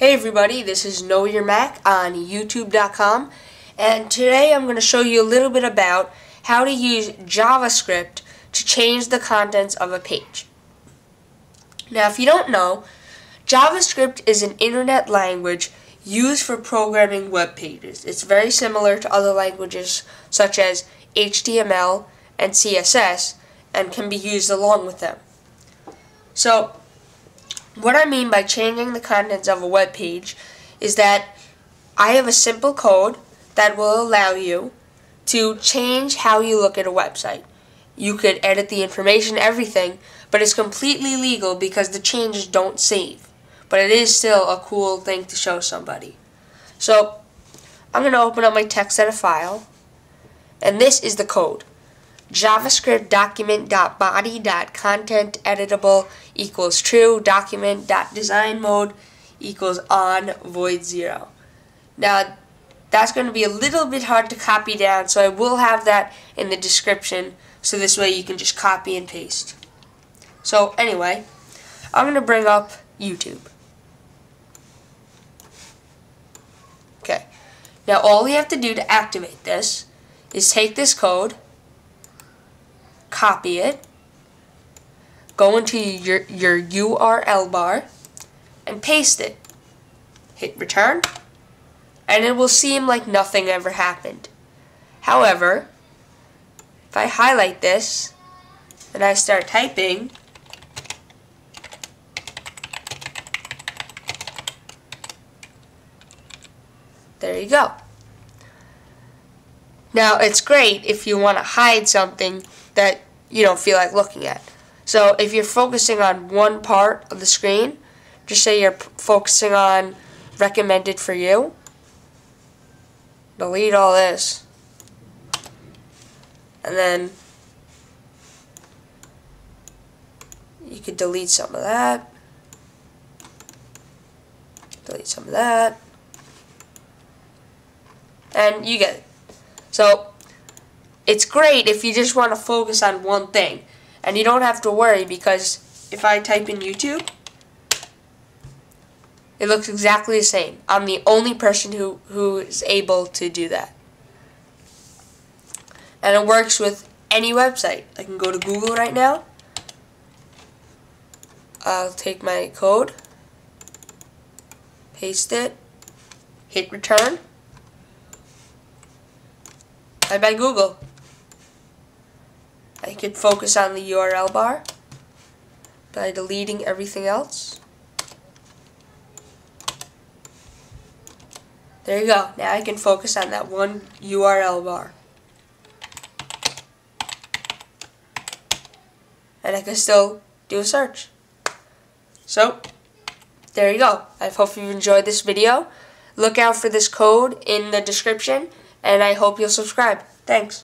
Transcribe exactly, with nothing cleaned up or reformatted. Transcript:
Hey everybody, this is Know Your Mac on YouTube dot com, and today I'm going to show you a little bit about how to use JavaScript to change the contents of a page. Now if you don't know, JavaScript is an internet language used for programming web pages. It's very similar to other languages such as H T M L and C S S and can be used along with them. So what I mean by changing the contents of a web page is that I have a simple code that will allow you to change how you look at a website. You could edit the information, everything, but it's completely legal because the changes don't save. But it is still a cool thing to show somebody. So I'm going to open up my text editor file, and this is the code. JavaScript document.body.contentEditable equals true, document.designMode equals on, void zero. Now that's going to be a little bit hard to copy down, so I will have that in the description, so this way you can just copy and paste. So anyway, I'm going to bring up YouTube. Okay, now all you have to do to activate this is take this code, copy it, go into your, your U R L bar, and paste it. Hit return, and it will seem like nothing ever happened. However, if I highlight this and I start typing, there you go. Now it's great if you want to hide something that you don't feel like looking at. So if you're focusing on one part of the screen, just say you're focusing on recommended for you, delete all this, and then you could delete some of that, delete some of that, and you get it. So it's great if you just want to focus on one thing, and you don't have to worry, because if I type in YouTube, it looks exactly the same. I'm the only person who, who is able to do that. And it works with any website. I can go to Google right now. I'll take my code, paste it, hit return. I buy Google. I could focus on the U R L bar by deleting everything else. There you go. Now I can focus on that one U R L bar. And I can still do a search. So, there you go. I hope you've enjoyed this video. Look out for this code in the description, and I hope you'll subscribe. Thanks.